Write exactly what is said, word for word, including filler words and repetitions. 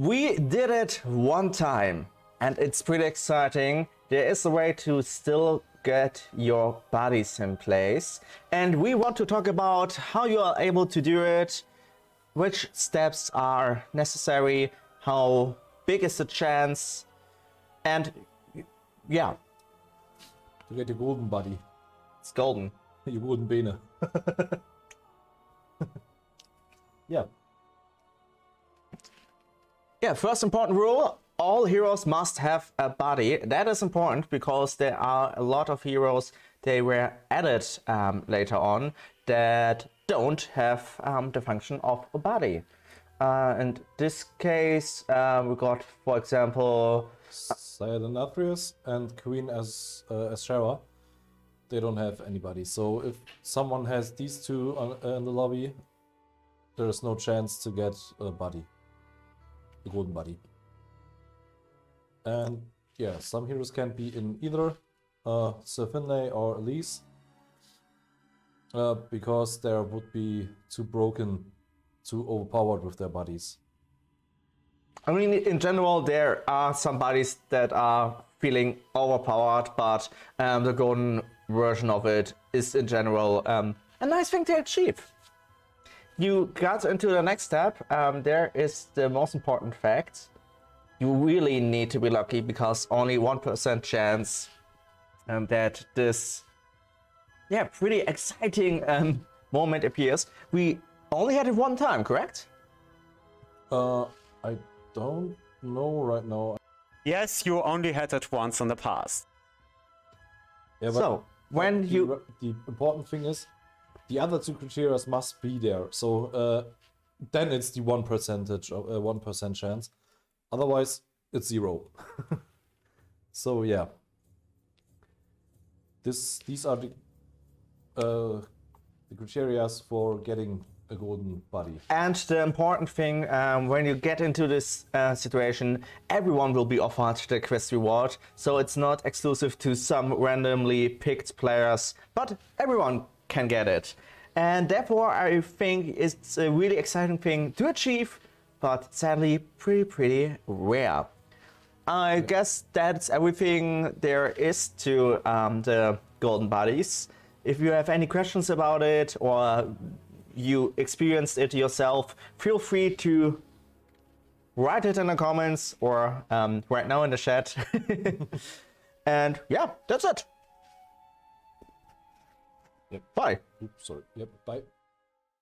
We did it one time and it's pretty exciting. There is a way to still get your bodies in place, and we want to talk about how you are able to do it, which steps are necessary, how big is the chance, and yeah, you get your golden body. It's golden. Your golden Beine. Yeah. Yeah, first important rule, all heroes must have a body. That is important because there are a lot of heroes, they were added um, later on, that don't have um, the function of a body. Uh, in this case, uh, we got, for example, Sayed Athreus and Queen As uh, Ashera. They don't have anybody. So if someone has these two on, uh, in the lobby, there is no chance to get a body. The golden body. And yeah, some heroes can be in either uh, Sir Finlay or Elise, uh, because they would be too broken, too overpowered with their bodies. I mean, in general, there are some bodies that are feeling overpowered, but um, the golden version of it is in general um, a nice thing to achieve. You got into the next step. Um, there is the most important fact. You really need to be lucky, because only one percent chance um, that this, yeah, pretty exciting um, moment appears. We only had it one time, correct? Uh, I don't know right now. Yes, you only had it once in the past. Yeah, but so, when the, you... The important thing is, the other two criteria must be there, so uh, then it's the one percentage, uh, one percent chance. Otherwise, it's zero. So yeah, this these are the, uh, the criteria for getting a golden body. And the important thing, um, when you get into this uh, situation, everyone will be offered the quest reward, so it's not exclusive to some randomly picked players, but everyone can get it. And therefore I think it's a really exciting thing to achieve, but sadly pretty pretty rare. I yeah. guess that's everything there is to um, the golden bodies. If you have any questions about it or you experienced it yourself, feel free to write it in the comments or um, right now in the chat. And yeah, that's it. Yep. Bye. Oops, sorry. Yep. Bye.